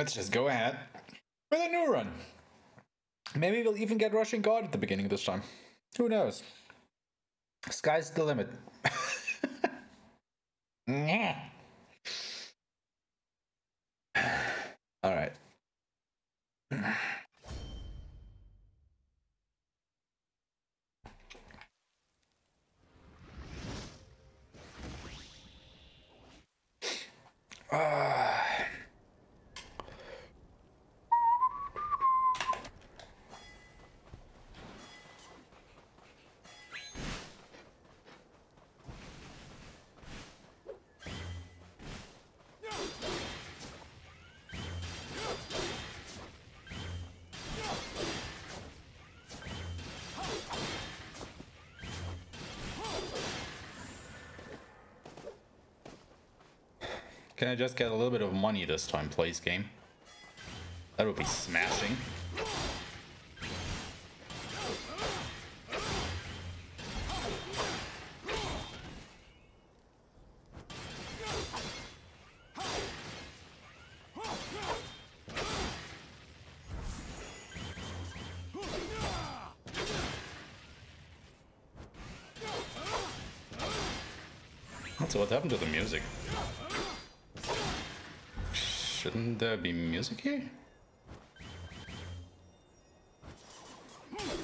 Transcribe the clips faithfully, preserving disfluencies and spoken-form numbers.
Let's just go ahead with a new run. Maybe we'll even get Russian Guard at the beginning this time. Who knows? Sky's the limit. Nah. All right. Uh. Can I just get a little bit of money this time, please, game? That would be smashing. So what happened to the music? Shouldn't there be music here? And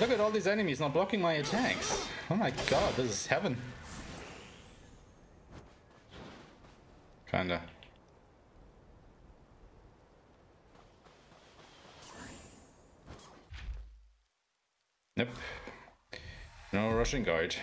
look at all these enemies not blocking my attacks. Oh my god, this is heaven. Kinda. Nope. No Russian Guard.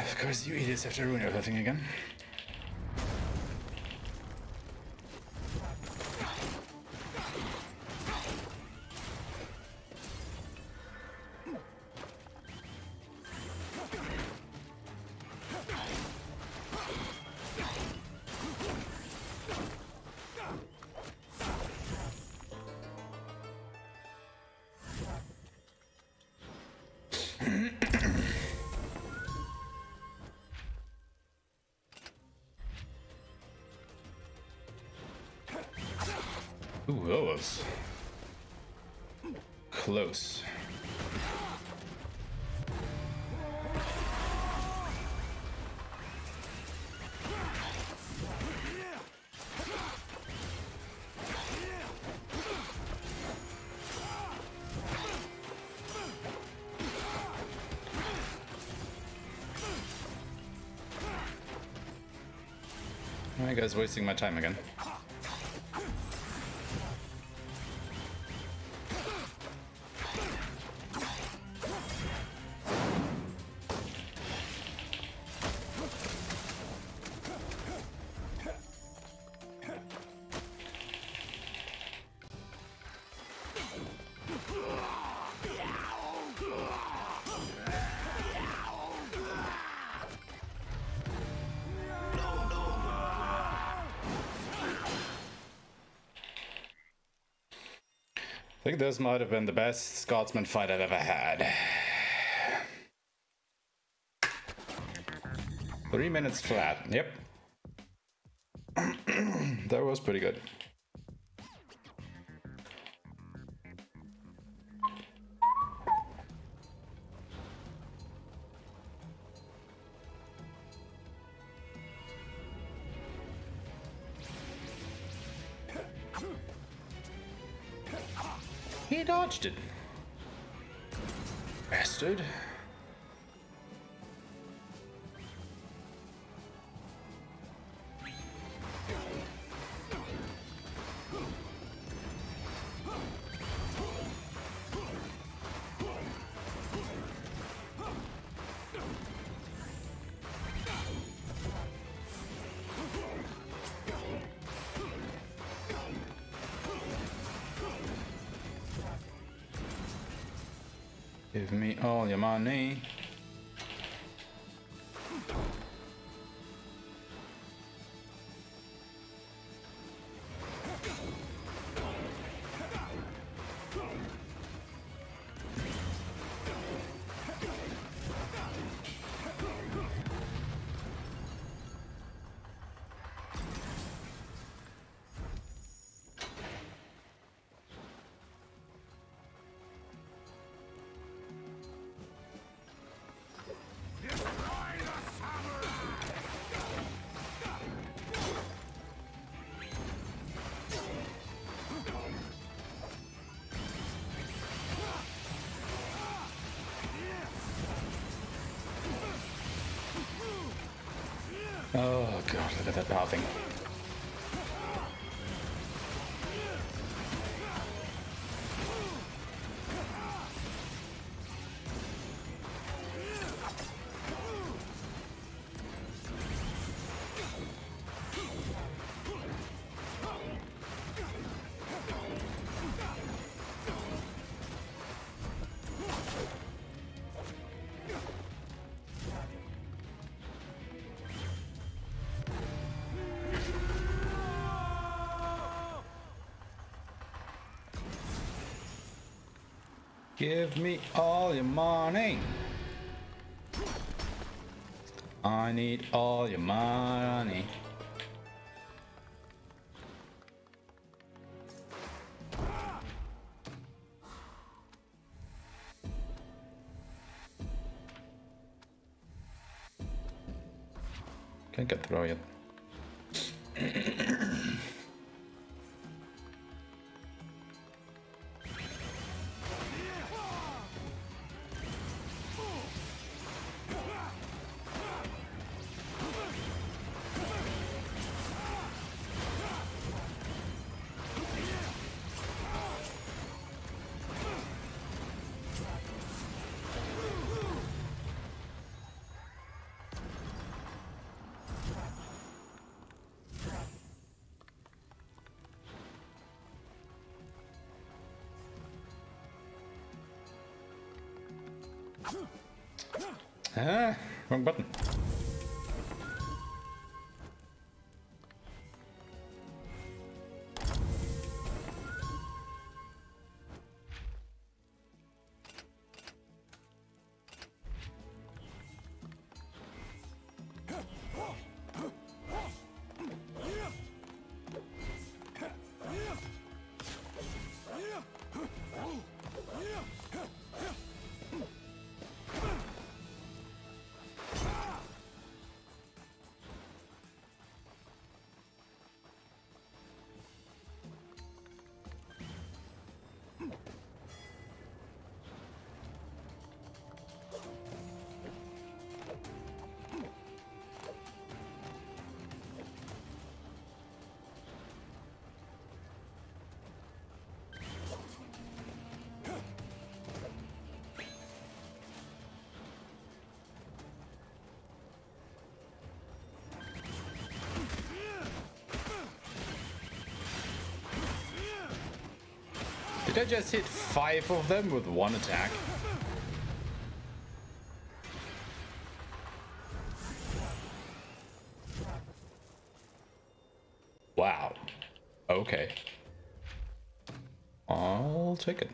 Of course, you idiots have to ruin everything again. Close. Alright guys, wasting my time again. I think this might have been the best Scotsman fight I've ever had. Three minutes flat, yep. That was pretty good. dodged it. Bastard. Give me all your money. Oh god, look at that pathing. Give me all your money. I need all your money. Can't get through yet. Ah, wrong button. Did I just hit five of them with one attack? Wow. Okay. I'll take it.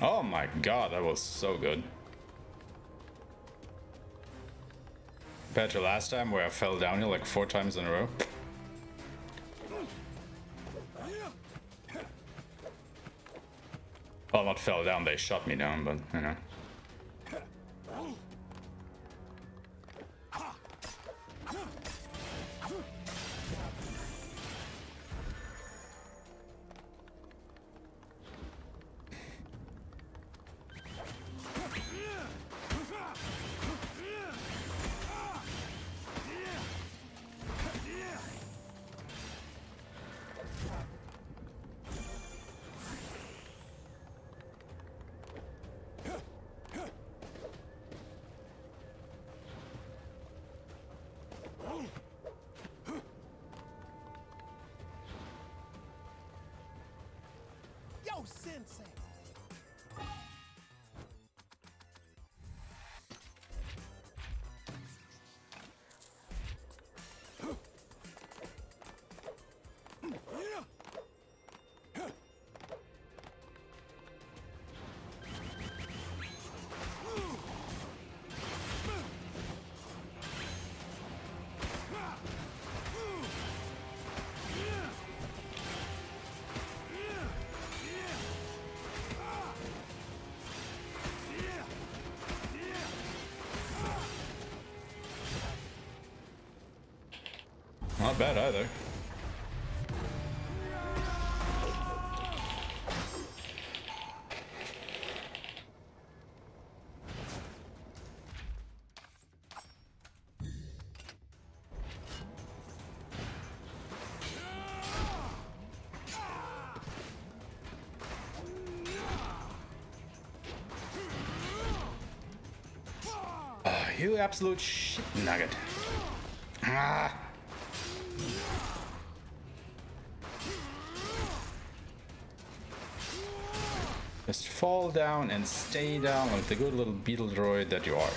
Oh my god, that was so good. compared to last time where I fell down here like four times in a row. Well, not fell down, they shot me down, but you know. Not bad either. Uh, you absolute shit nugget. Ah. Just fall down and stay down like the good little beetle droid that you are.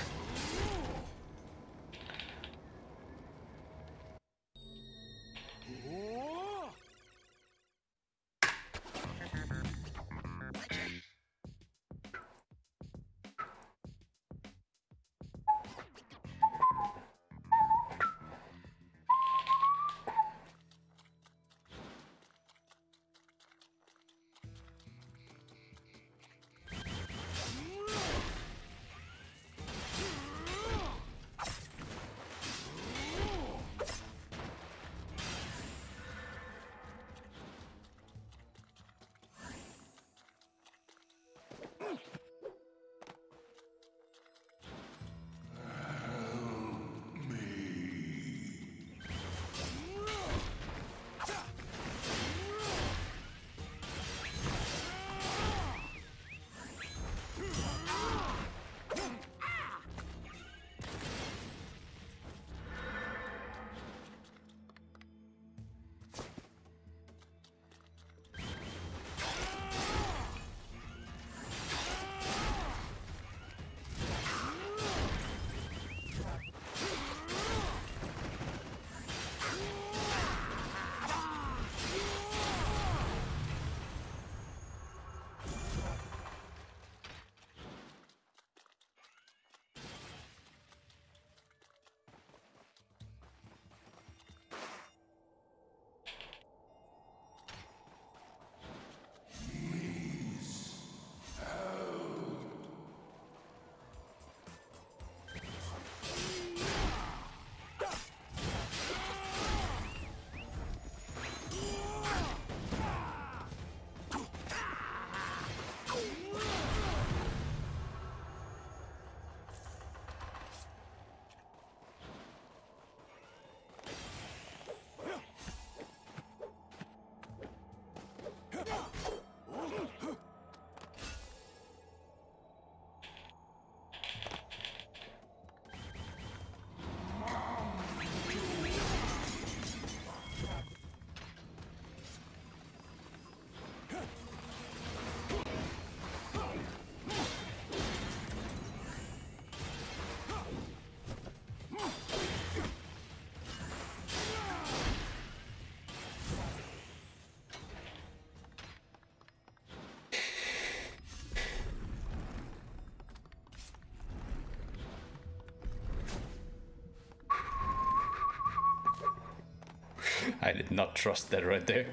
I did not trust that right there.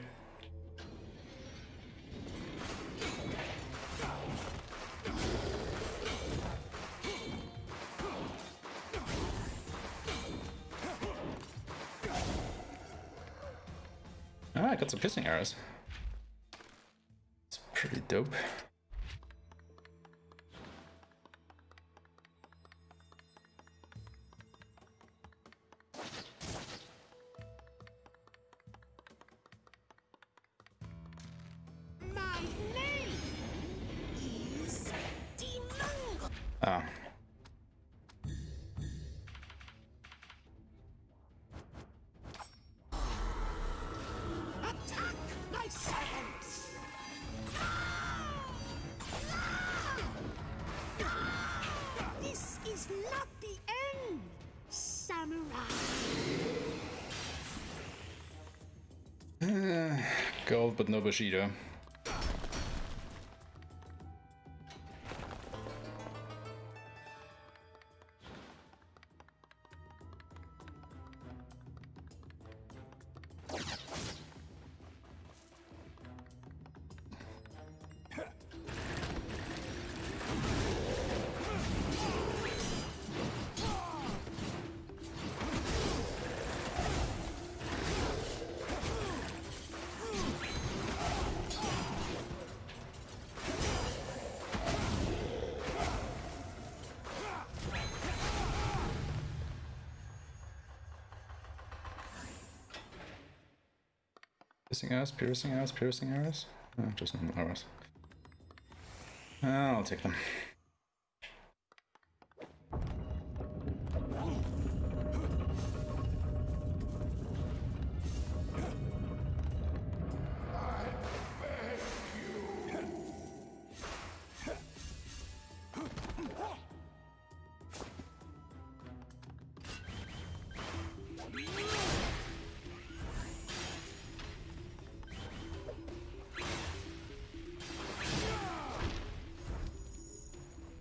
Ah, I got some pissing arrows. It's pretty dope. Gold, but no Bushido. Piercing arrows, piercing arrows, piercing arrows. Oh, just normal arrows. I'll take them.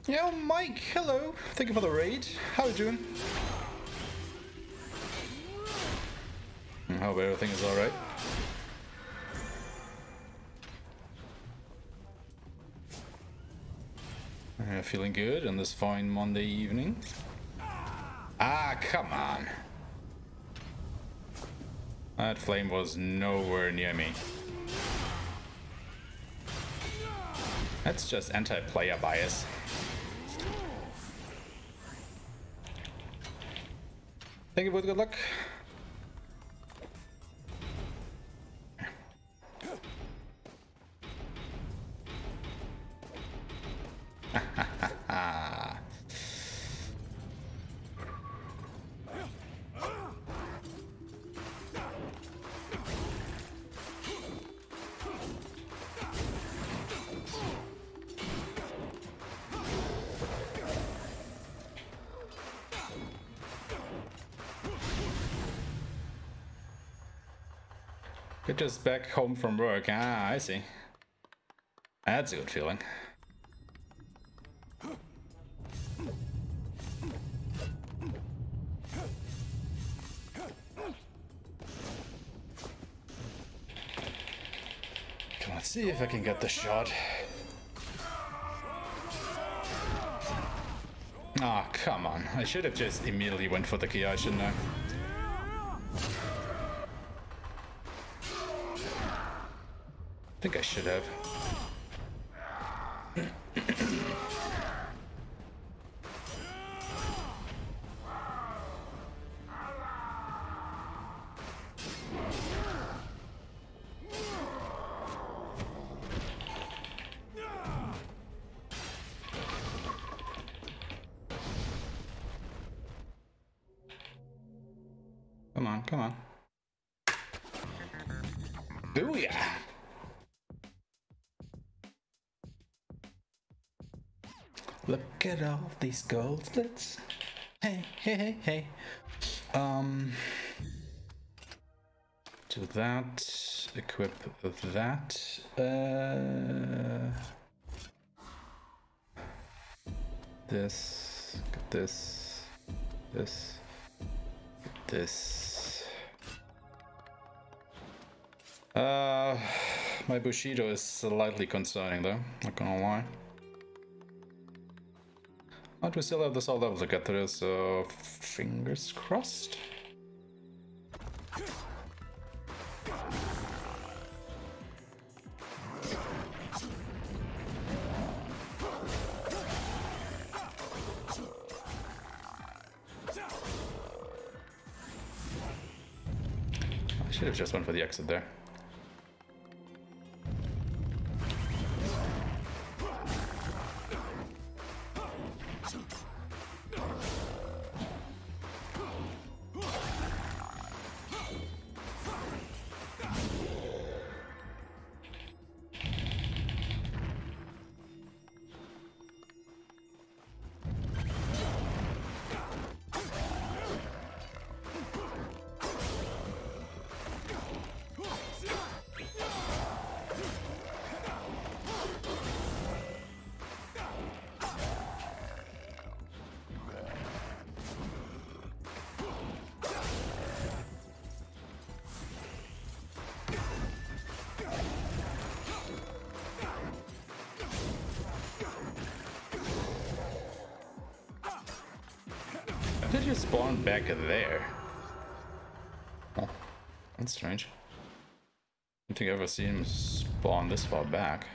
Yo, Mike, hello! Thank you for the raid. How are you doing? I hope everything is alright. Uh, feeling good on this fine Monday evening. Ah, come on! That flame was nowhere near me. That's just anti-player bias. Thank you for the good luck. Just back home from work. Ah, I see. That's a good feeling. Come on, let's see if I can get the shot. Ah, oh, come on. I should have just immediately went for the Kia, shouldn't I? I think I should have. Come on, come on. Booyah! Look at all these gold slits. Hey, hey, hey, hey. Um, do that. Equip that. Uh, this. This. This. This. Uh, my Bushido is slightly concerning though, not gonna lie. But we still have this whole level to get through, so fingers crossed. I should have just went for the exit there. Did you spawn back there? Oh, that's strange. I don't think I've ever seen him spawn this far back.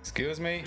Excuse me?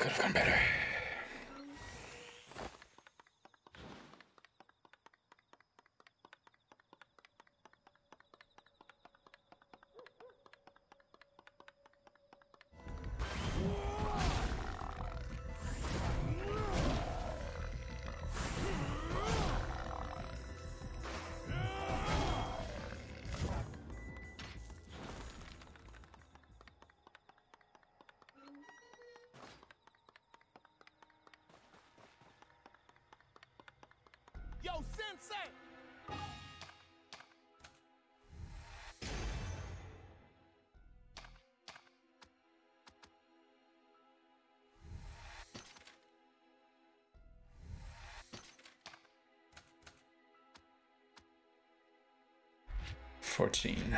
Could have gone better. Yo, Sensei! Fourteen.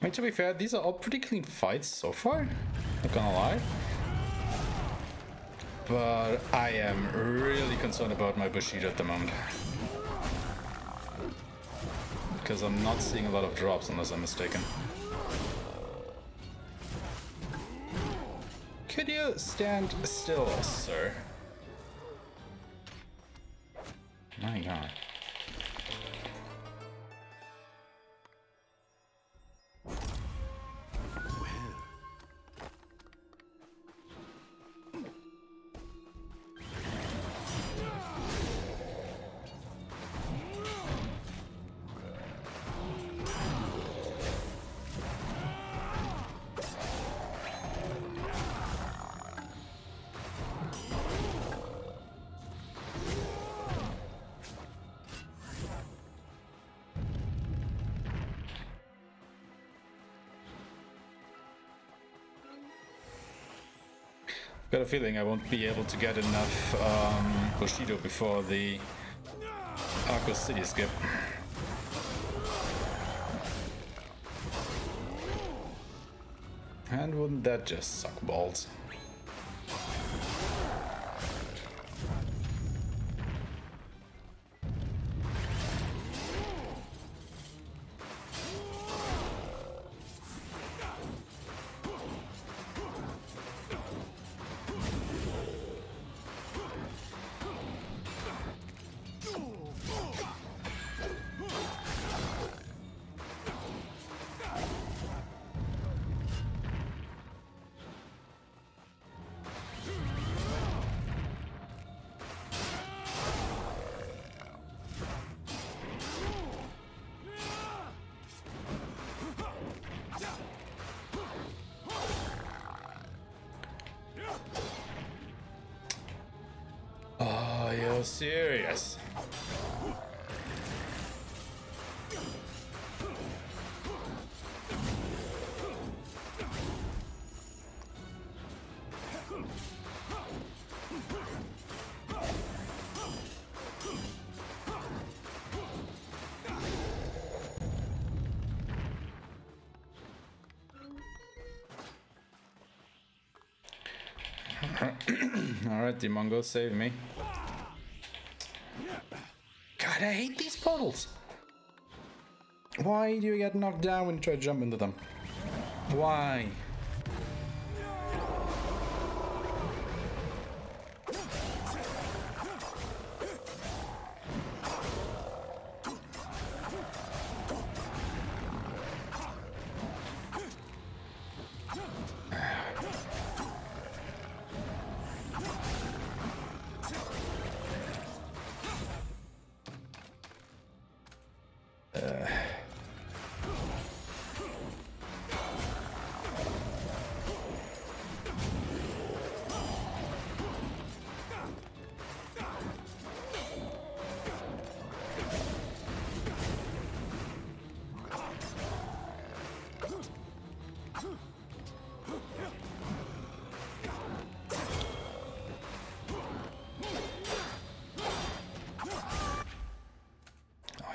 I mean, to be fair, these are all pretty clean fights so far, not gonna lie. But I am really concerned about my Bushido at the moment, because I'm not seeing a lot of drops unless I'm mistaken. Could you stand still, sir? My God. Got a feeling I won't be able to get enough um, Bushido before the Aku City skip. And wouldn't that just suck balls? Serious. All right, Demongo, save me. I hate these portals. Why do you get knocked down when you try to jump into them? Why?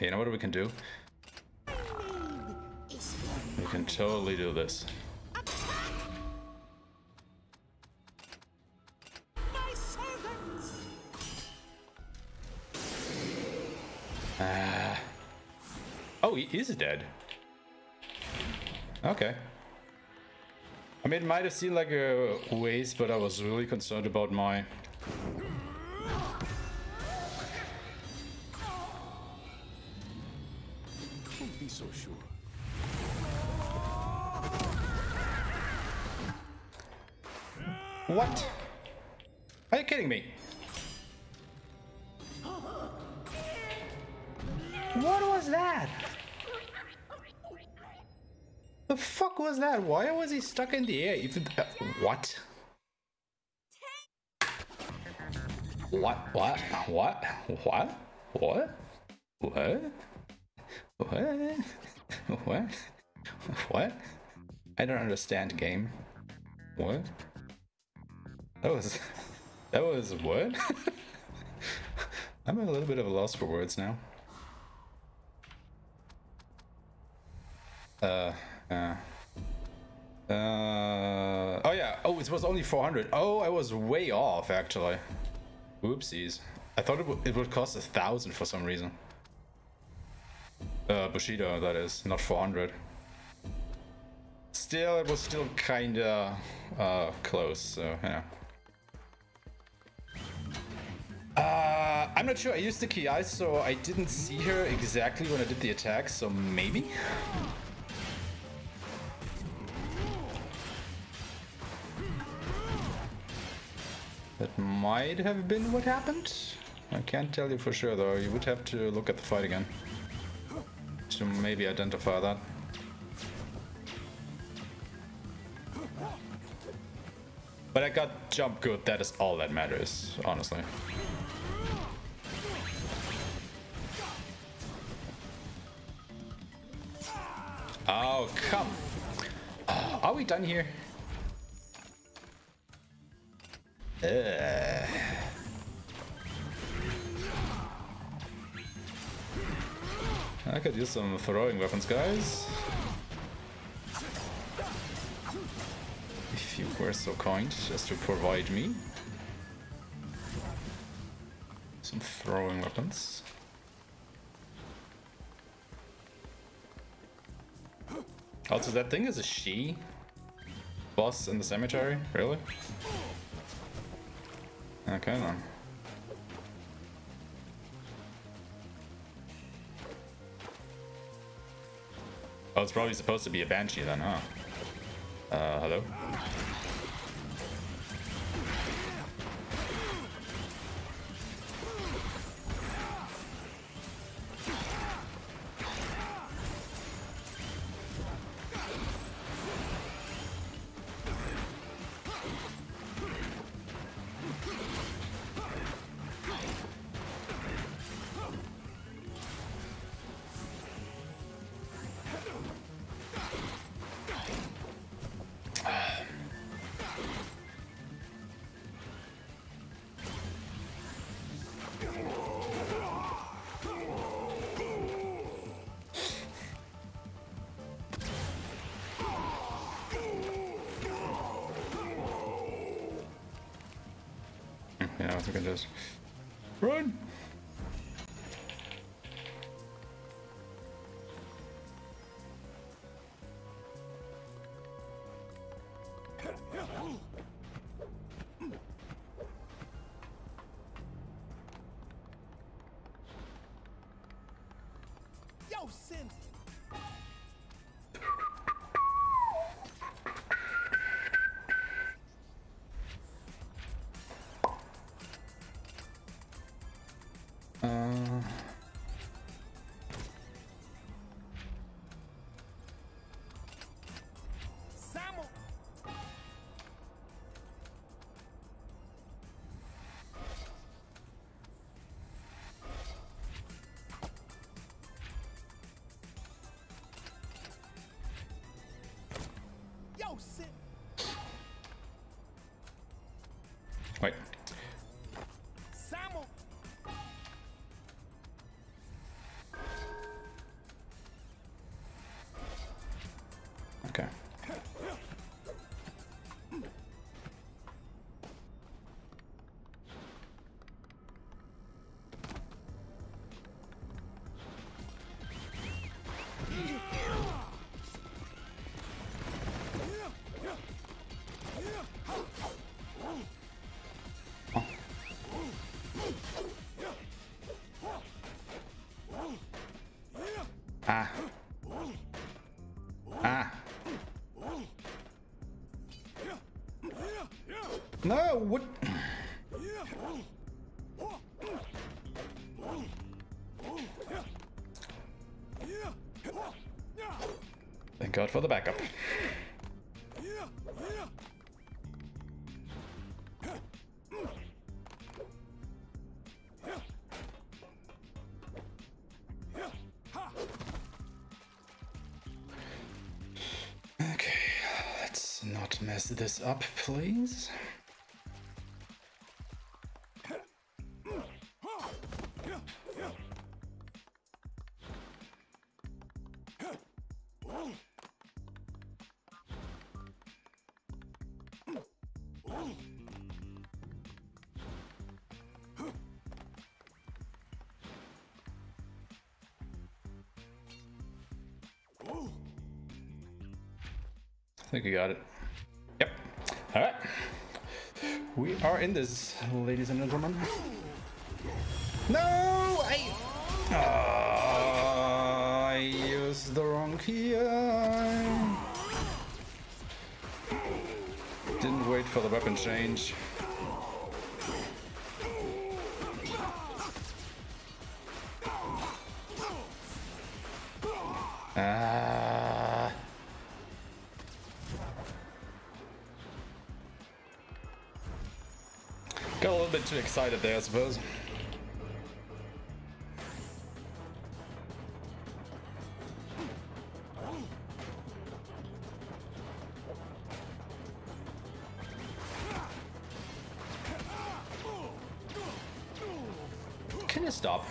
You know what we can do? We can totally do this. Uh, oh, he is dead. Okay. I mean, it might have seemed like a waste, but I was really concerned about my... So sure. What? Are you kidding me? What was that? The fuck was that? Why was he stuck in the air? Even uh, what? What? What? What? What? What? What? What? What? What? I don't understand, game. What? That was... That was what? I'm at a little bit of a loss for words now. Uh, Yeah. Uh, oh yeah. Oh, it was only four hundred. Oh, I was way off actually. Oopsies. I thought it, it would cost a thousand for some reason. Uh, Bushido, that is, not four hundred. Still, it was still kinda uh, close, so yeah. Uh, I'm not sure, I used the key eye, so I didn't see her exactly when I did the attack, so maybe? That might have been what happened? I can't tell you for sure though, you would have to look at the fight again to maybe identify that. But I got jump good, that is all that matters, honestly. Oh, come! Oh, are we done here? Ugh. I could use some throwing weapons, guys. If you were so kind as to provide me some throwing weapons. Also, that thing is a she boss in the cemetery, really? Okay then. Oh, it's probably supposed to be a banshee then, huh? Uh, hello? Yeah, I think I just run. Yo, Sims. Wait. Samuel. Okay. Ah. Ah. No, what? Thank God for the backup. Mess this up, please. think I got it. Yep. All right. We are in this, ladies and gentlemen. No! I... Oh, I used the wrong key. Didn't wait for the weapon change. Ah. Got a little bit too excited there, I suppose. Can you stop?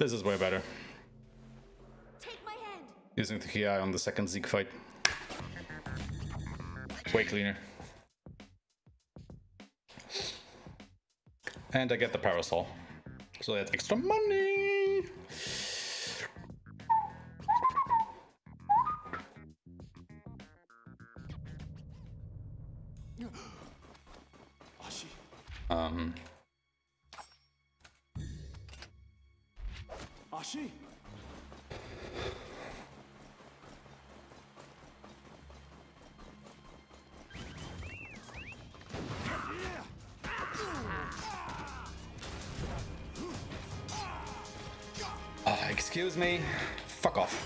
This is way better. Take my hand. Using the K I on the second Zeke fight. Way cleaner. And I get the parasol. So that's extra money! Um... Ashi. Uh, excuse me. Fuck off.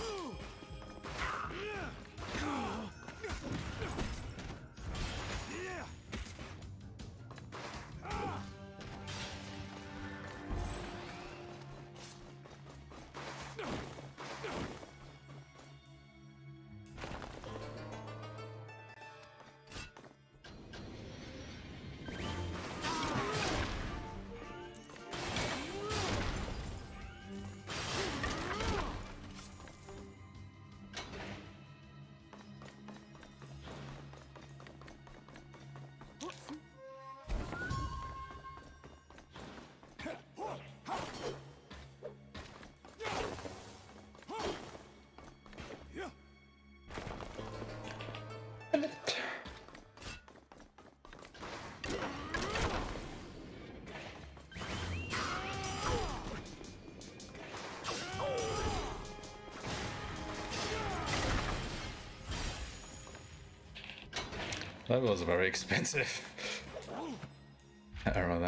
That was very expensive. Arrow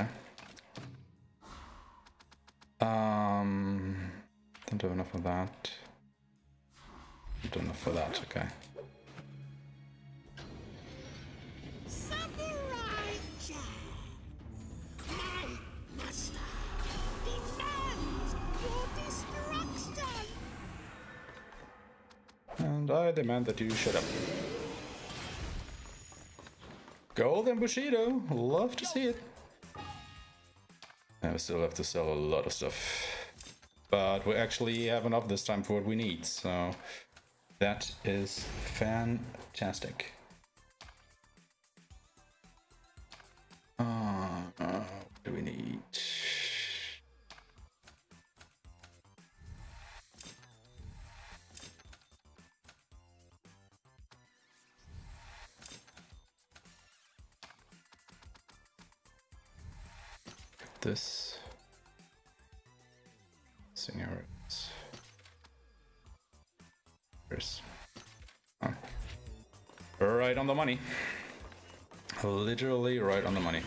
there. Um, don't have enough of that. Don't have enough for that. Okay. Samurai Jack, my master demands your destruction. And I demand that you shut up. Gold and Bushido, love to see it. And we still have to sell a lot of stuff. But we actually have enough this time for what we need, so that is fantastic. Uh, uh, what do we need? This seniorities. Oh. Right on the money. Literally right on the money.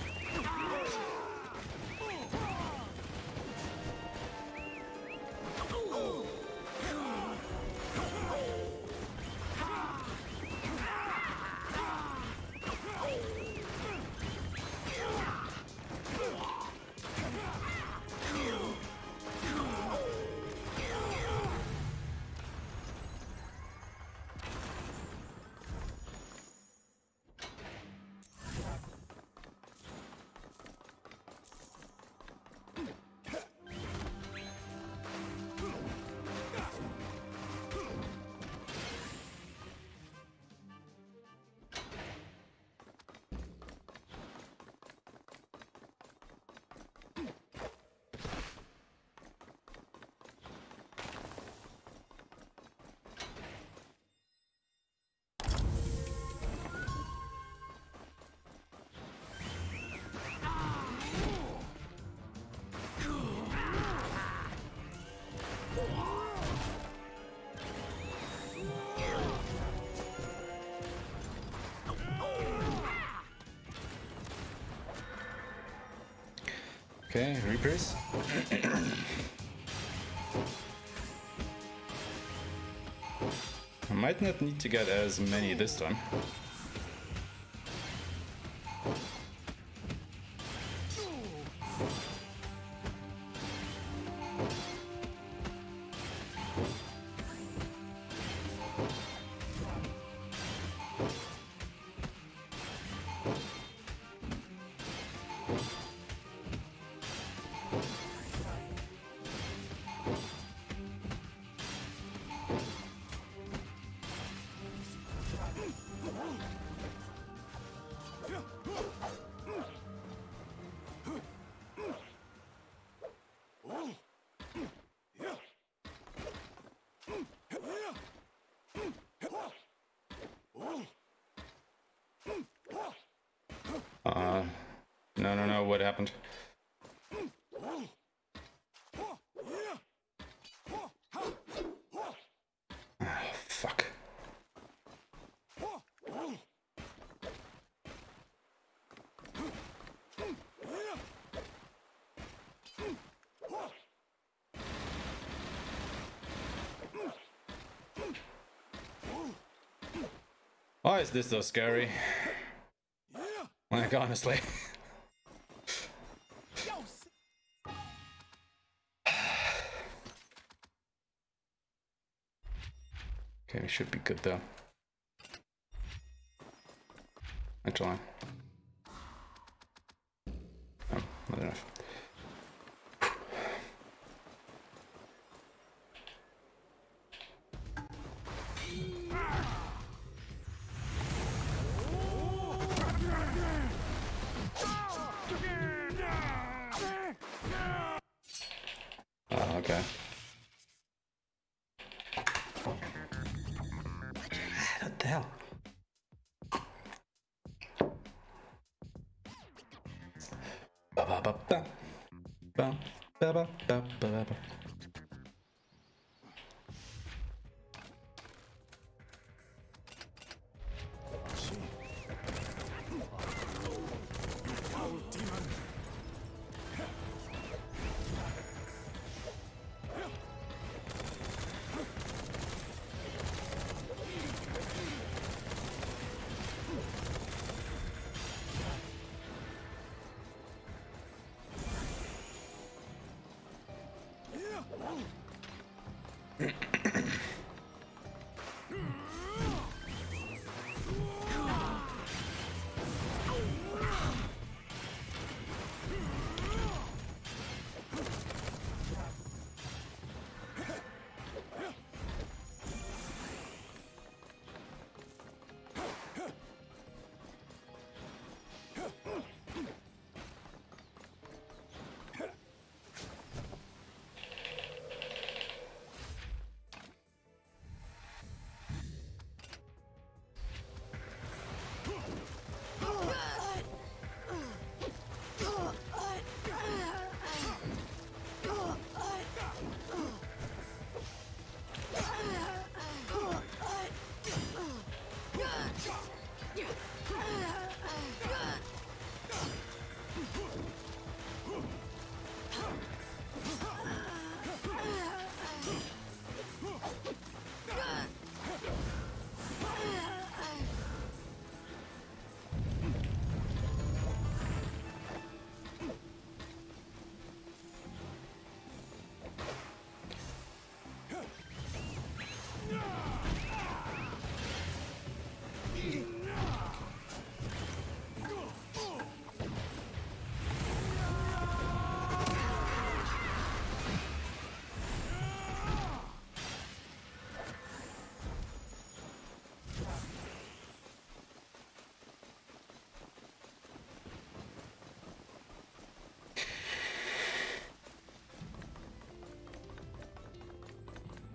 Okay, Reapers. I might not need to get as many this time. Uh, no, no, no, what happened? Why is this so scary? Like, honestly. Okay, we should be good though. Actually. Oh, not enough. Okay. What the hell?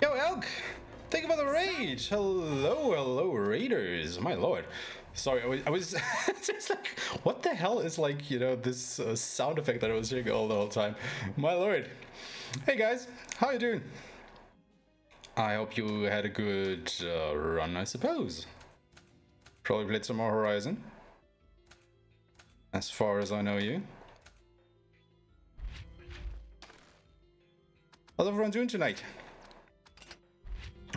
Yo, Elk! Thank you for the raid! Hello, hello, raiders! My lord. Sorry, I was, I was just like, what the hell is, like, you know, this uh, sound effect that I was hearing all the whole time? My lord. Hey, guys. How you doing? I hope you had a good uh, run, I suppose. Probably played some more Horizon. As far as I know you. How's everyone doing tonight?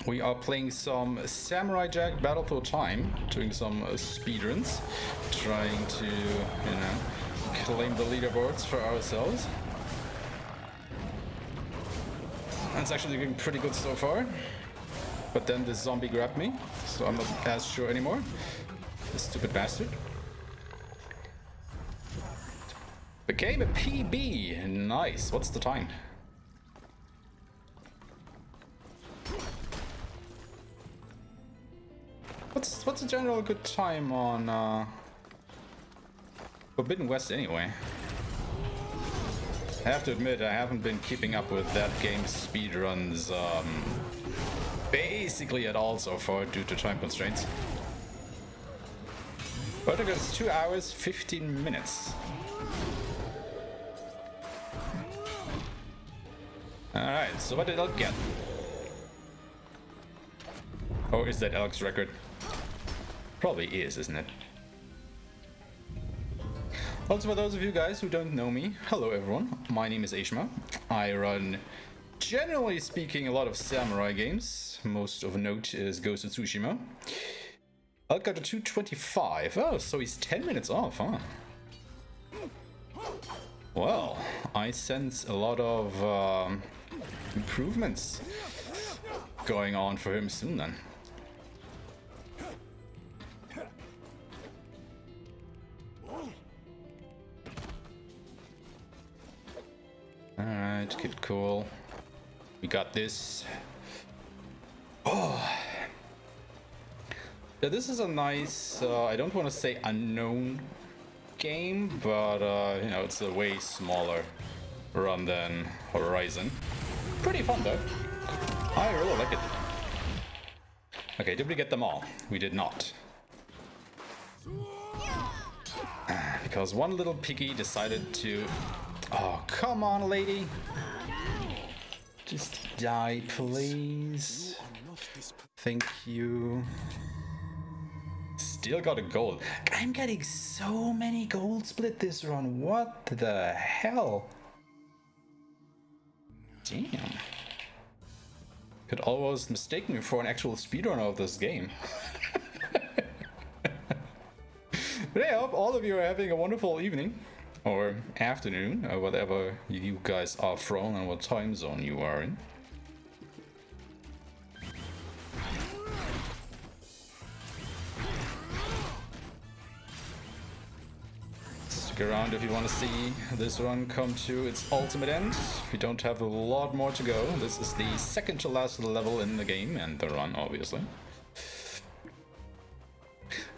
We are playing some Samurai Jack Battle Through Time, doing some uh, speedruns, trying to, you know, claim the leaderboards for ourselves. That's actually doing pretty good so far, but then this zombie grabbed me, so I'm not as sure anymore. This stupid bastard. Became a P B, nice. What's the time? What's what's a general good time on uh, Forbidden West anyway? I have to admit I haven't been keeping up with that game's speedruns um, basically at all so far due to time constraints. But it goes two hours fifteen minutes. All right, so what did I get? Oh, is that Alex's record? Probably is, isn't it? Also, for those of you guys who don't know me, hello everyone, my name is Aishma. I run, generally speaking, a lot of samurai games. Most of note is Ghost of Tsushima. I got a two twenty-five. Oh, so he's ten minutes off, huh? Well, I sense a lot of um, improvements going on for him soon then. Alright, keep it cool. We got this. Oh. Yeah, this is a nice, uh, I don't want to say unknown game, but uh, you know, it's a way smaller run than Horizon. Pretty fun though. I really like it. Okay, did we get them all? We did not. Because one little piggy decided to... Oh, come on, lady! Just die, please. Thank you. Still got a gold. I'm getting so many gold split this run. What the hell? Damn. Could almost mistake me for an actual speedrunner of this game. But I hope all of you are having a wonderful evening. or afternoon, or whatever you guys are from and what time zone you are in. Stick around if you want to see this run come to its ultimate end. We don't have a lot more to go. This is the second to last level in the game and the run, obviously.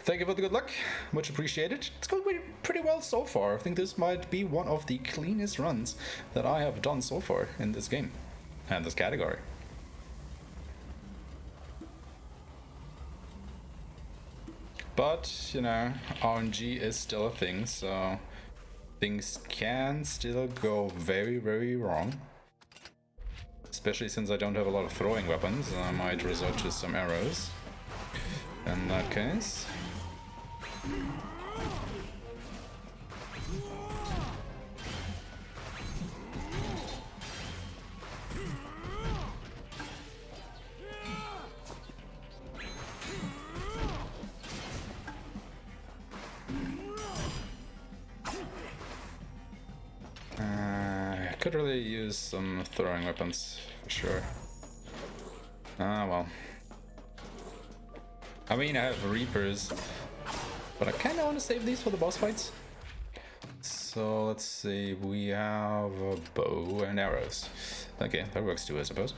Thank you for the good luck, much appreciated. It's going pretty well so far. I think this might be one of the cleanest runs that I have done so far in this game and this category. But, you know, R N G is still a thing, so things can still go very, very wrong. Especially since I don't have a lot of throwing weapons, and I might resort to some arrows in that case. Uh, I could really use some throwing weapons, for sure. Ah, well. I mean, I have Reapers, but I kind of want to save these for the boss fights. So let's see, we have a bow and arrows. Okay, that works too, I suppose.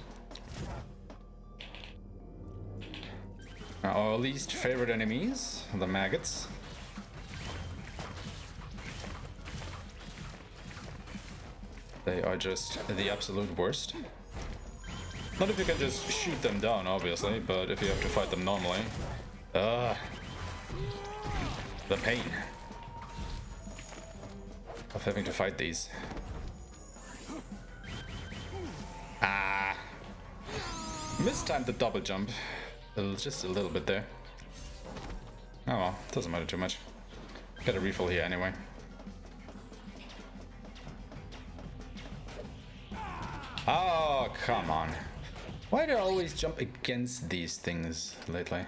Our least favorite enemies, the maggots. They are just the absolute worst. Not if you can just shoot them down, obviously, but if you have to fight them normally. Ugh. The pain of having to fight these. Ah. Mistimed the double jump. Just a little bit there. Oh well, doesn't matter too much. Got a refill here anyway. Oh, come on. Why do I always jump against these things lately?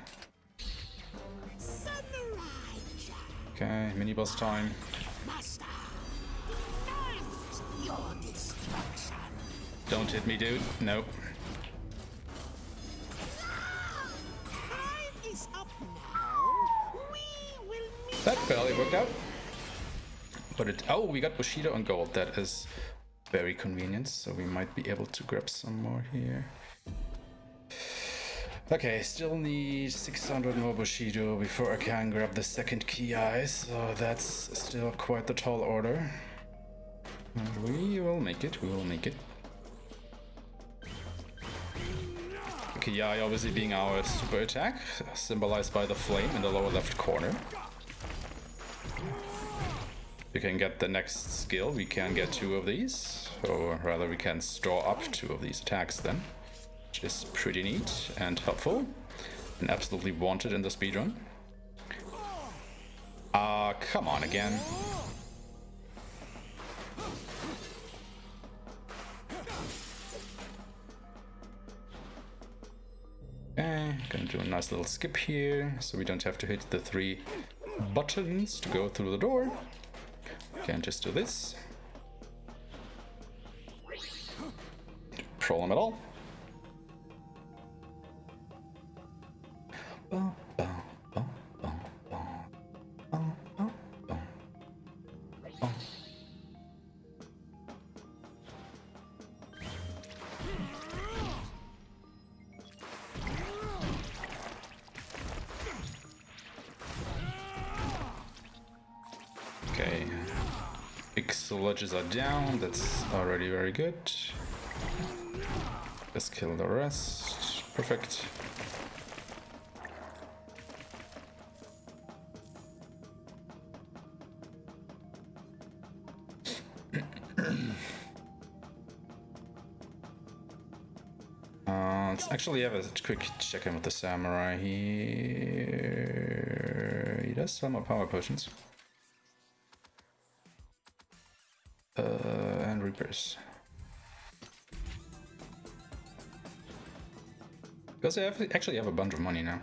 Okay, mini boss time. Don't hit me, dude. Nope. That barely worked out. But it. Oh, we got Bushido on gold. That is very convenient, so we might be able to grab some more here. Okay, still need six hundred more Bushido before I can grab the second key eye, so that's still quite the tall order. And we will make it, we will make it. Key eye obviously being our super attack, symbolized by the flame in the lower left corner. We can get the next skill, we can get two of these, or rather we can store up two of these attacks then. Which is pretty neat and helpful and absolutely wanted in the speedrun. Ah, uh, come on again. Okay, gonna do a nice little skip here so we don't have to hit the three buttons to go through the door. Can just do this. No problem at all. Bum, bum, bum, bum, bum, bum, bum, bum. Okay, X lodges are down, that's already very good. Let's kill the rest. Perfect. Actually, have a quick check in with the samurai here. He does sell more power potions. Uh, and Reapers. Because I have, actually have a bunch of money now.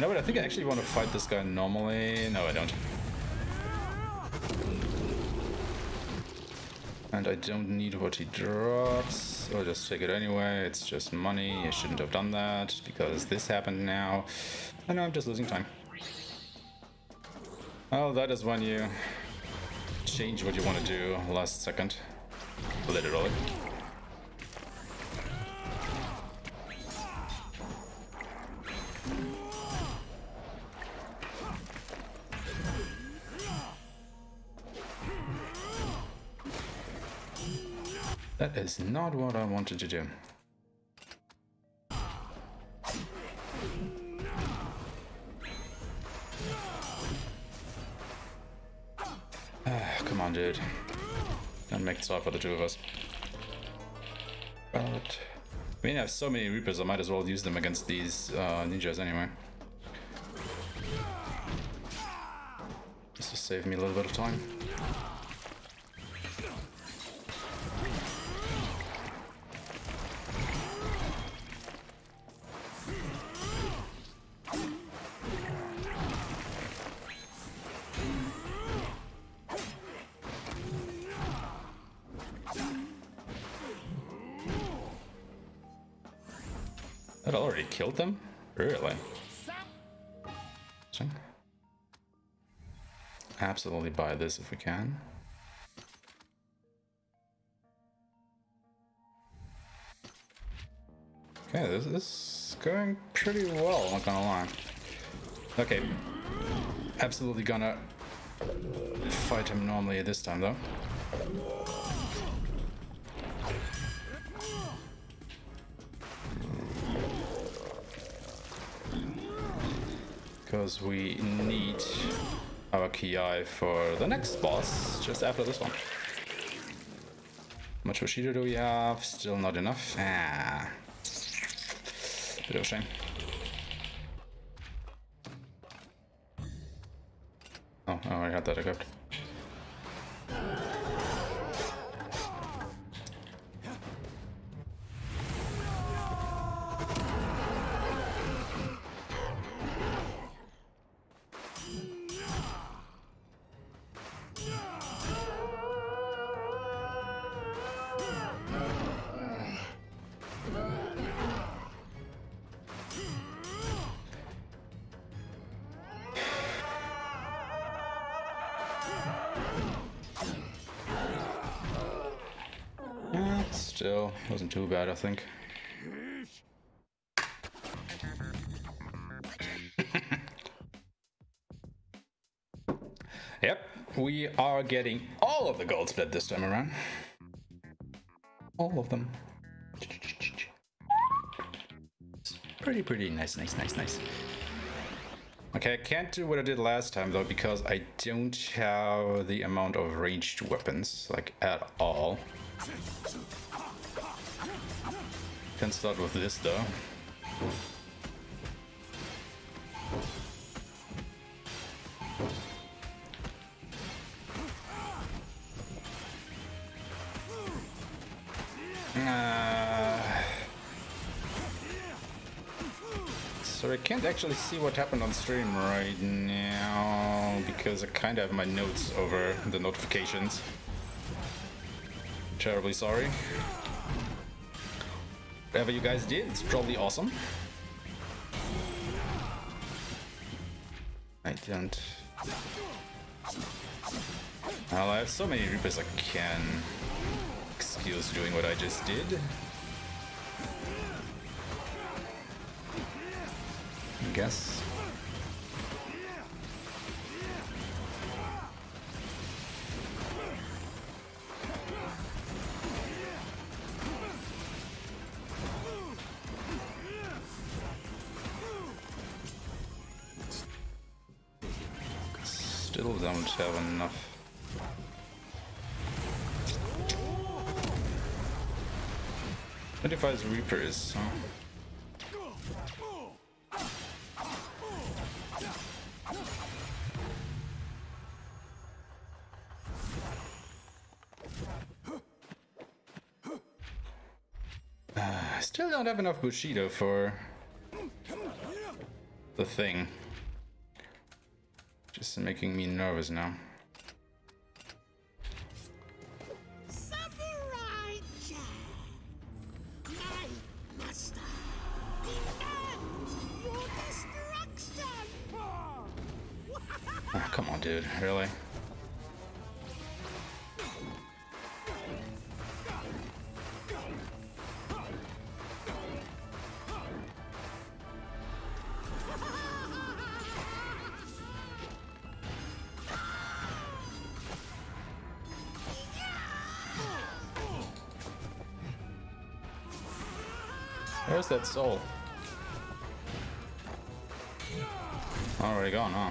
You know what? I think I actually want to fight this guy normally. No, I don't. And I don't need what he drops. I'll just take it anyway. It's just money. I shouldn't have done that because this happened now. I know I'm just losing time. Oh, that is when you change what you want to do last second. Literally. That is not what I wanted to do. Ah, come on, dude. Don't make it hard for the two of us. But I mean, I have so many Reapers, I might as well use them against these uh, ninjas anyway. This will save me a little bit of time. That already killed them? Really? Absolutely buy this if we can. Okay, this is going pretty well, I'm not gonna lie. Okay, absolutely gonna fight him normally this time though. Because we need our Ki for the next boss, just after this one. How much Bushido do we have? Still not enough. Ah. Bit of a shame. Oh, I already had that equipped. Still, wasn't too bad, I think. Yep, we are getting all of the gold split this time around. All of them. Pretty, pretty nice, nice, nice, nice. Okay, I can't do what I did last time though, because I don't have the amount of ranged weapons, like, at all. Can start with this though. Uh, so I can't actually see what happened on stream right now because I kind of have my notes over the notifications. Terribly sorry. Whatever you guys did, it's probably awesome. I don't... Well, I have so many Reapers I can excuse doing what I just did. I guess. Don't have enough. twenty-five Reapers, huh? I still don't have enough Bushido for the thing. Just making me nervous now. Samurai Jack, my master, demands your destruction. Oh, come on, dude, really? Where's that soul? Already gone, huh?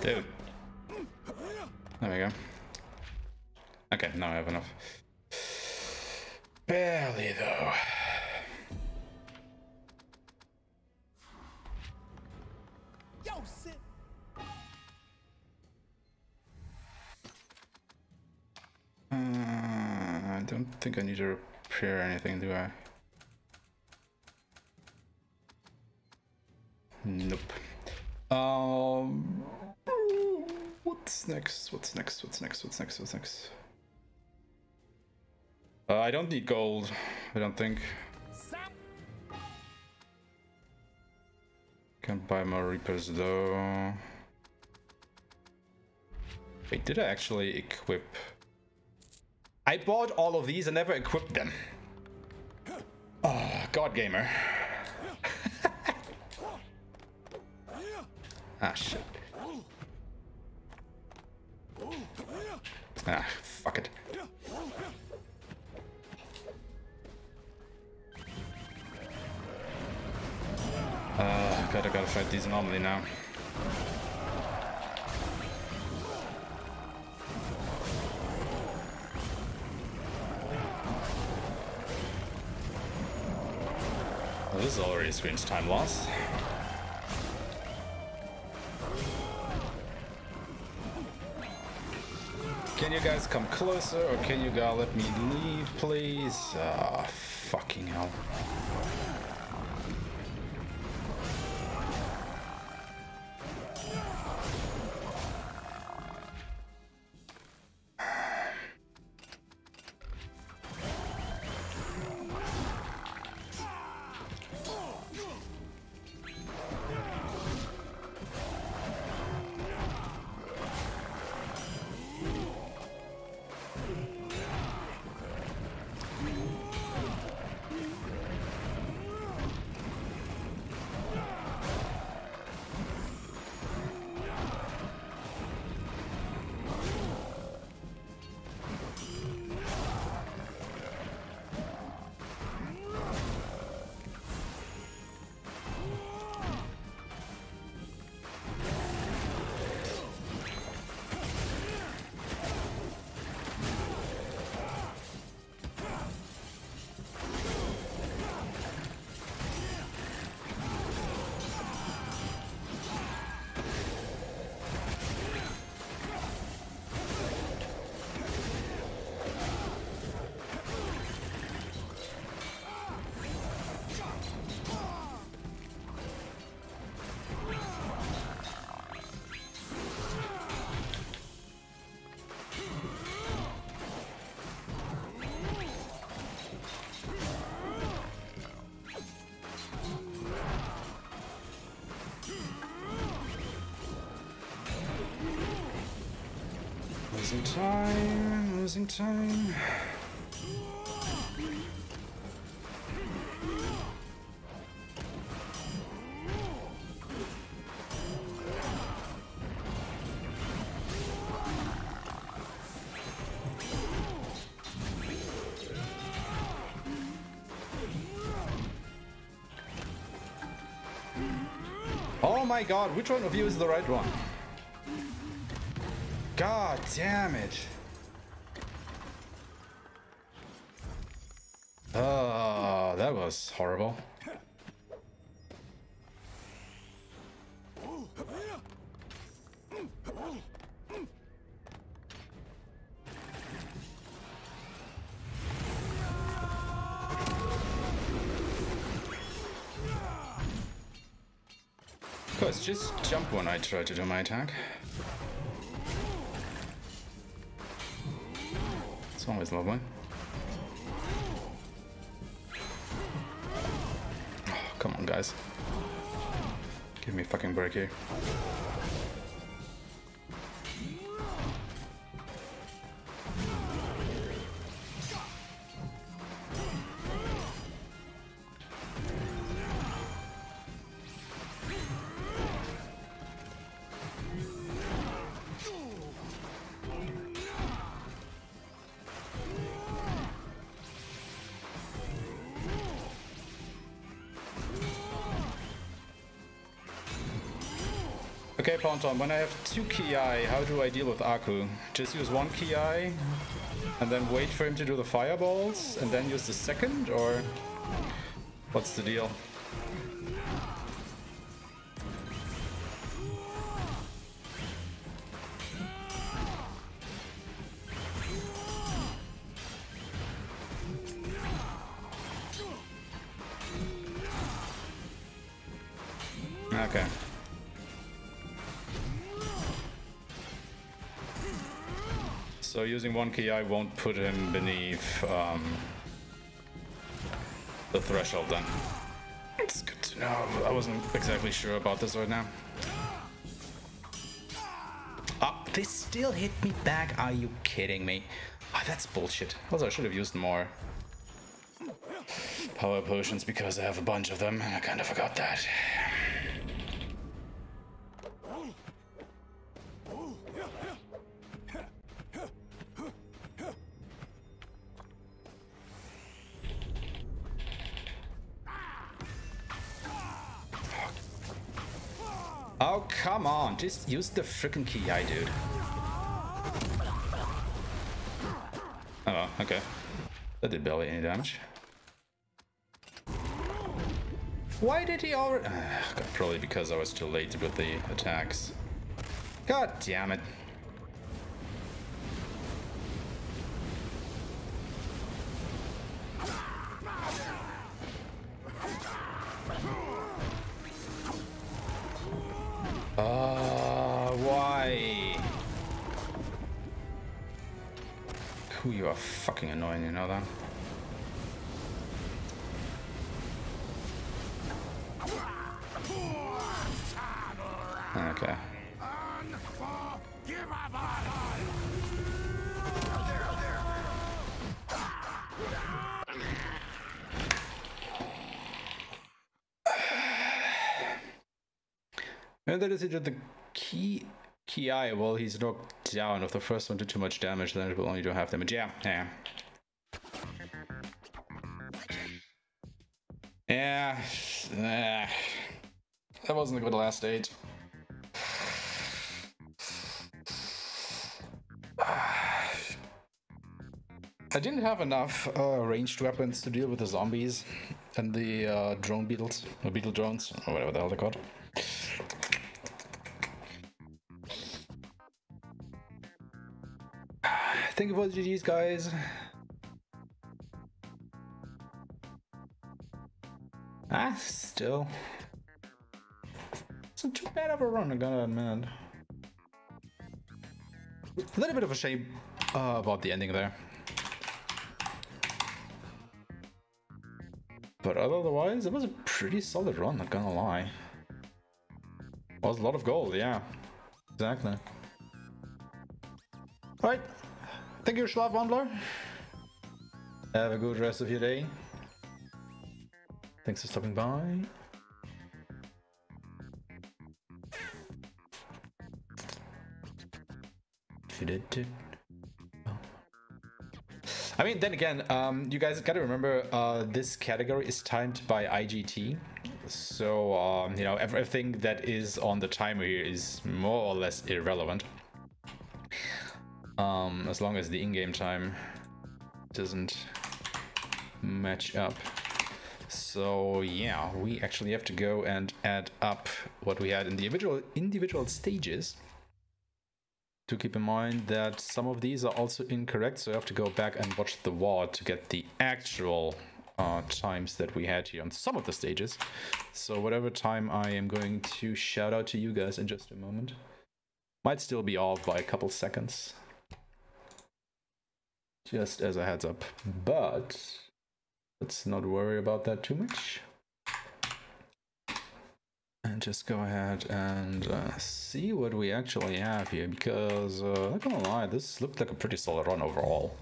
Dude. There we go. Okay, now I have enough. Barely, though. Yo, sit. Uh, I don't think I need to repair anything, do I? Nope. Um... What's next? What's next? What's next? What's next? What's next? Uh, I don't need gold, I don't think. Can't buy more Reapers though. Wait, did I actually equip? I bought all of these and never equipped them. Oh, God, gamer. Ah, shit. Ah, fuck it. Uh, gotta, gotta fight these anomaly now. Well, this already screams time loss. Can you guys come closer, or can you guys let me leave, please? Ah, oh, fucking hell. Losing time, losing time. Oh my god, which one of you is the right one? God damn it. Oh, that was horrible. Of course, just jump when I try to do my attack. It's always lovely. Oh, come on, guys. Give me a fucking break here. Okay, Ponton, when I have two ki, how do I deal with Aku? Just use one ki and then wait for him to do the fireballs and then use the second, or what's the deal? Okay. So using one ki won't put him beneath um, the threshold then. It's good to know. I wasn't exactly sure about this right now. Ah, oh, they still hit me back. Are you kidding me? Oh, that's bullshit. Also, I should have used more power potions because I have a bunch of them and I kind of forgot that. Oh, come on, just use the frickin' ki, dude. Oh, okay. That did barely any damage. Why did he already... Uh, God, probably because I was too late with the attacks. God damn it. Uh, why? Ooh, you are fucking annoying, you know that? Okay. And that is it. The ki ki well, he's knocked down. If the first one did too much damage, then it will only do half damage. Yeah, yeah. Yeah. yeah. That wasn't a good last aid. I didn't have enough uh, ranged weapons to deal with the zombies and the uh, drone beetles, or beetle drones, or whatever the hell they're called. Thank you for the G Gs, guys. Ah, still. It's not too bad of a run, I gotta admit. A little bit of a shame uh, about the ending there. But otherwise, it was a pretty solid run, not gonna lie. It was a lot of gold, yeah. Exactly. Alright. Thank you, Schlafwandler. Have a good rest of your day. Thanks for stopping by. I mean, then again, um, you guys gotta remember uh, this category is timed by I G T. so um, you know, everything that is on the timer here is more or less irrelevant, um, as long as the in-game time doesn't match up. So yeah, we actually have to go and add up what we had in the individual individual stages. Do keep in mind that some of these are also incorrect, so I have to go back and watch the W A D to get the actual uh, times that we had here on some of the stages. So whatever time I am going to shout out to you guys in just a moment might still be off by a couple seconds, just as a heads up, but let's not worry about that too much and just go ahead and uh, see what we actually have here, because uh, I'm not gonna lie, this looked like a pretty solid run overall.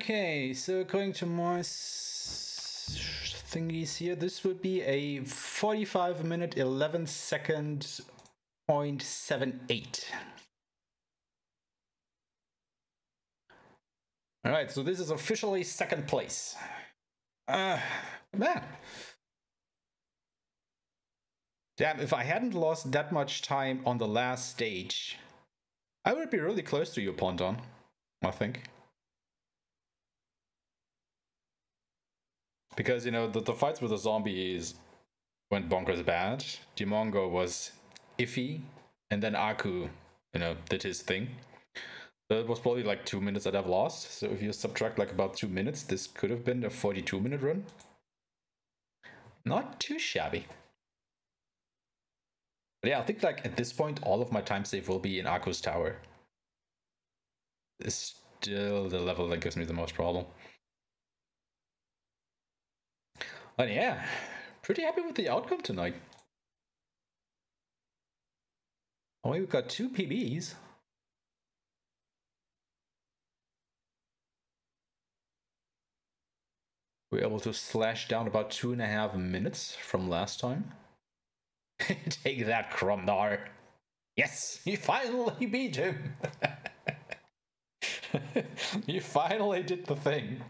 Okay, so according to my thingies here, this would be a forty-five minute eleven second point seven eight. All right, so this is officially second place. Uh, man. Damn, if I hadn't lost that much time on the last stage, I would be really close to you, Ponton, I think. Because, you know, the, the fights with the zombies went bonkers bad. Demongo was iffy. And then Aku, you know, did his thing. That was probably like two minutes that I've lost. So if you subtract like about two minutes, this could have been a forty-two minute run. Not too shabby. But yeah, I think like at this point, all of my time save will be in Aku's tower. It's still the level that gives me the most problem. And yeah, pretty happy with the outcome tonight. Only we've got two P Bs. We're able to slash down about two and a half minutes from last time. Take that, Kromdar. Yes, you finally beat him. You finally did the thing.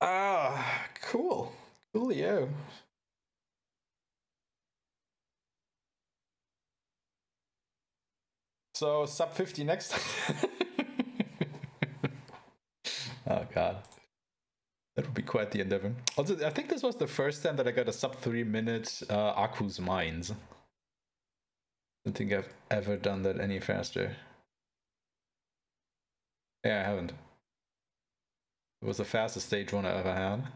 Ah, cool. Coolio. So, sub fifty next time. Oh, God. That would be quite the endeavor. Also, I think this was the first time that I got a sub three minute uh, Aku's Mines. I don't think I've ever done that any faster. Yeah, I haven't. It was the fastest stage one I ever had.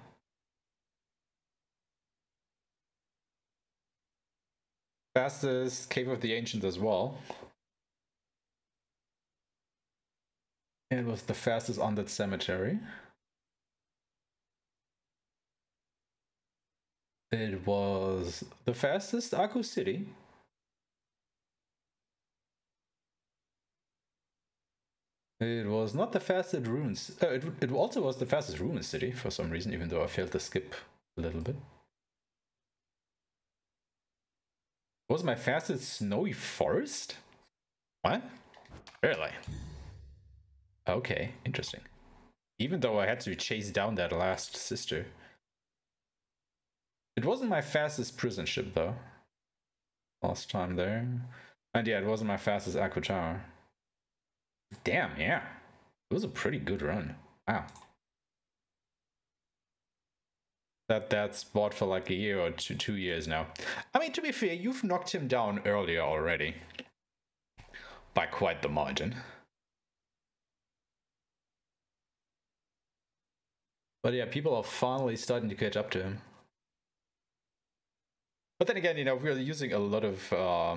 Fastest Cave of the Ancients as well. And it was the fastest on that cemetery. It was the fastest Aku City. It was not the fastest ruins. Uh, it, it also was the fastest ruins city for some reason, even though I failed to skip a little bit. It was my fastest snowy forest? What? Really? Okay, interesting. Even though I had to chase down that last sister. It wasn't my fastest prison ship, though. Last time there. And yeah, it wasn't my fastest Aqua Tower. Damn, yeah. It was a pretty good run. Wow. That, that's bought for like a year or two, two years now. I mean, to be fair, you've knocked him down earlier already. By quite the margin. But yeah, people are finally starting to catch up to him. But then again, you know, we're using a lot of uh,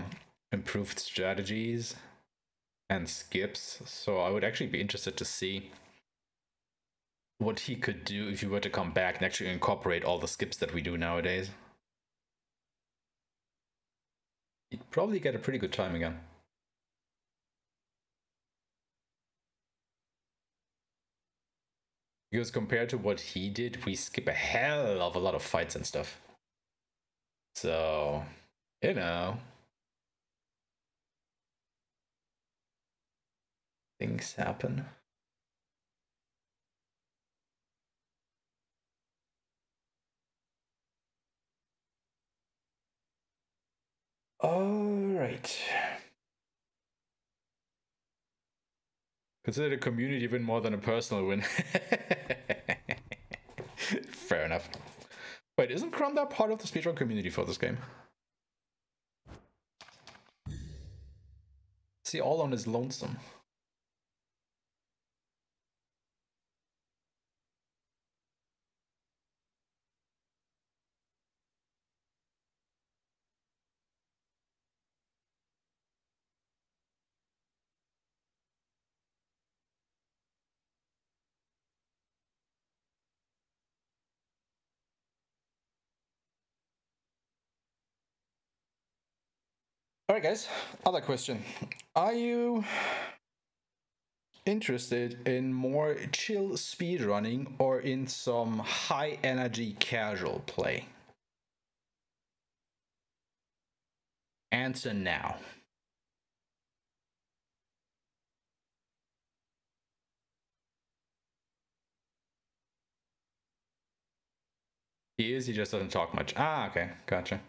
improved strategies and skips, so I would actually be interested to see what he could do if you were to come back and actually incorporate all the skips that we do nowadays. You'd probably get a pretty good time again. Because compared to what he did, we skip a hell of a lot of fights and stuff. So, you know, things happen. All right. Consider a community win more than a personal win. Fair enough. Wait, isn't Kromdar part of the speedrun community for this game? See, all on is lonesome. Alright guys, other question. Are you interested in more chill speedrunning or in some high energy casual play? Answer now. He is, he just doesn't talk much. Ah, okay, gotcha.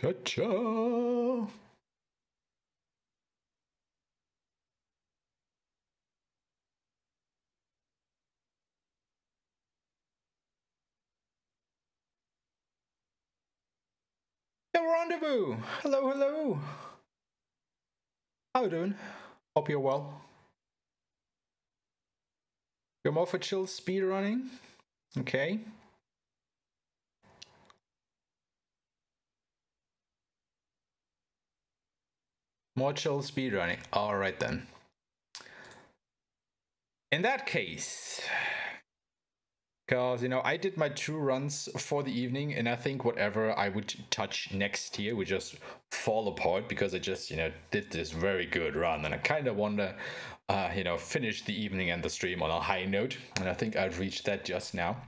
Gotcha. The rendezvous. Hello, hello. How you doing? Hope you're well. You're more for chill speedrunning? Okay. More chill speedrunning. Alright then. In that case, because, you know, I did my two runs for the evening, and I think whatever I would touch next here would just fall apart because I just, you know, did this very good run. And I kind of want to, uh, you know, finish the evening and the stream on a high note. And I think I've reached that just now.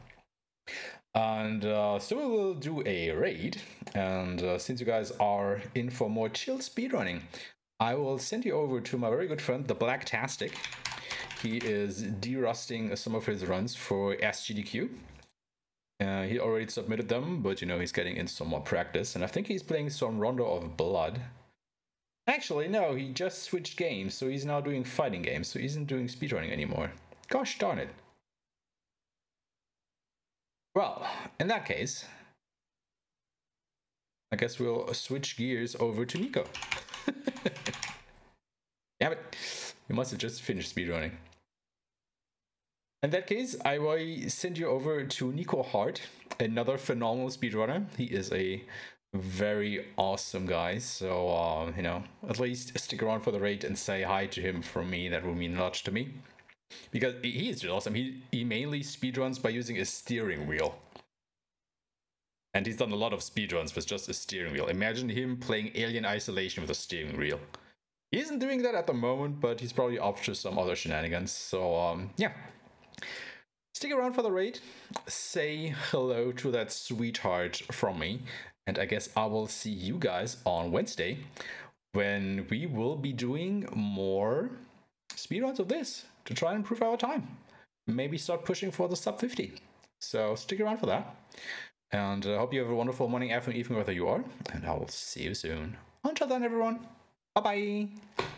And uh, so we will do a raid. And uh, since you guys are in for more chill speedrunning, I will send you over to my very good friend, the Blacktastic. He is derusting some of his runs for S G D Q. Uh, he already submitted them, but you know, he's getting in some more practice. And I think he's playing some Rondo of Blood. Actually, no, he just switched games. So he's now doing fighting games. So he isn't doing speedrunning anymore. Gosh darn it. Well, in that case, I guess we'll switch gears over to Nico. Damn it. You must have just finished speedrunning. In that case, I will send you over to Nico Hart, another phenomenal speedrunner. He is a very awesome guy. So, um, you know, at least stick around for the raid and say hi to him from me. That will mean a lot to me. Because he is just awesome. He, he mainly speedruns by using a steering wheel. And he's done a lot of speedruns with just a steering wheel. Imagine him playing Alien Isolation with a steering wheel. He isn't doing that at the moment, but he's probably up to some other shenanigans. So, um, yeah. Stick around for the raid. Say hello to that sweetheart from me. And I guess I will see you guys on Wednesday when we will be doing more speedruns of this to try and improve our time. Maybe start pushing for the sub fifty. So stick around for that. And I hope you have a wonderful morning, afternoon, evening, wherever you are. And I will see you soon. Until then, everyone. Bye-bye.